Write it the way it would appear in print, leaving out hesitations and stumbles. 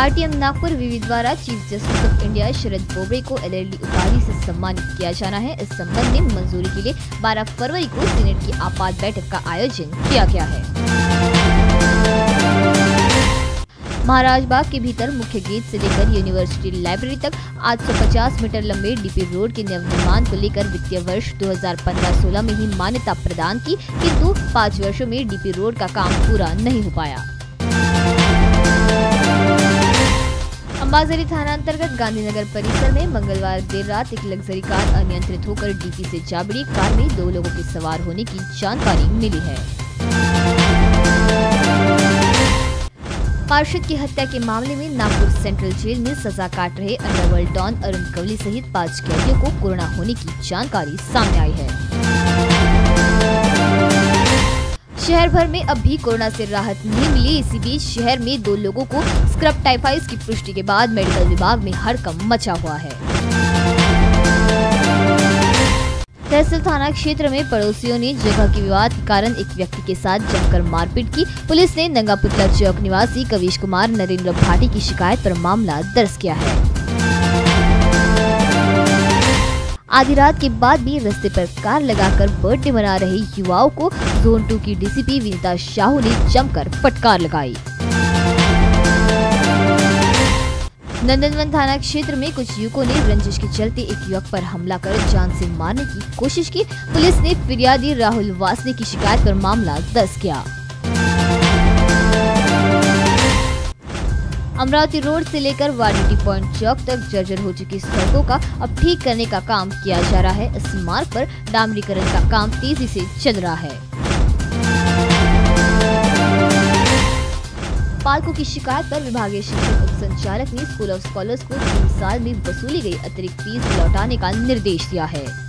RTM Nagpur विवी द्वारा chief justice of India Sharad Bobde को एलएलडी उपाधि से सम्मानित किया जाना है। इस संबंध में मंजूरी के लिए 12 फरवरी को सीनेट की आपात बैठक का आयोजन किया गया है। महाराजबाग के भीतर मुख्य गेट से लेकर यूनिवर्सिटी लाइब्रेरी तक 850 मीटर लंबे डीपी रोड के नवनिर्माण को लेकर वित्तीय वर्ष 2015-16 में ही मान्यता प्रदान की, किंतु 5 वर्षों में डीपी रोड का काम पूरा नहीं हो पाया। बाजरी थाना अंतर्गत गांधीनगर परिसर में मंगलवार देर रात एक लग्जरी कार अनियंत्रित होकर डीपी से जा भिड़ी। कार में 2 लोगों के सवार होने की जानकारी मिली है। पार्षद की हत्या के मामले में नागपुर सेंट्रल जेल में सजा काट रहे अंडरवर्ल्ड डॉन अरुण कौली सहित 5 कैदियों को कोरोना होने की जानकारी सामने आई है। शहर भर में अब भी कोरोना से राहत नहीं मिली। इसी बीच शहर में 2 लोगों को स्क्रब टाइफस की पुष्टि के बाद मेडिकल विभाग में हड़कंप मचा हुआ है। तहसील थाना क्षेत्र में पड़ोसियों ने जगह के विवाद के कारण एक व्यक्ति के साथ जमकर मारपीट की। पुलिस ने नंगापुर चौक निवासी कवीश कुमार नरेंद्र भाटी की शिकायत पर मामला दर्ज किया है। आधी रात के बाद भी रास्ते पर कार लगाकर बर्थडे मना रहे युवाओं को जोन 2 की डीसीपी विनता शाहू ने जमकर फटकार लगाई। नंदनवन थाना क्षेत्र में कुछ युवकों ने रंजिश के चलते एक युवक पर हमला कर जान से मारने की कोशिश की। पुलिस ने फिरियादी राहुल वासने की शिकायत पर मामला दर्ज किया। अमरावती रोड से लेकर वाडीटी पॉइंट चौक तक जर्जर हो चुकी सड़कों का अब ठीक करने का काम किया जा रहा है। इस मार्ग पर डामरीकरण का काम तेजी से चल रहा है। पालकों की शिकायत पर विभागीय शिक्षण उप संचालक ने स्कूल ऑफ स्कॉलर्स को 3 साल में वसूली गई अतिरिक्त फीस लौटाने का निर्देश दिया है।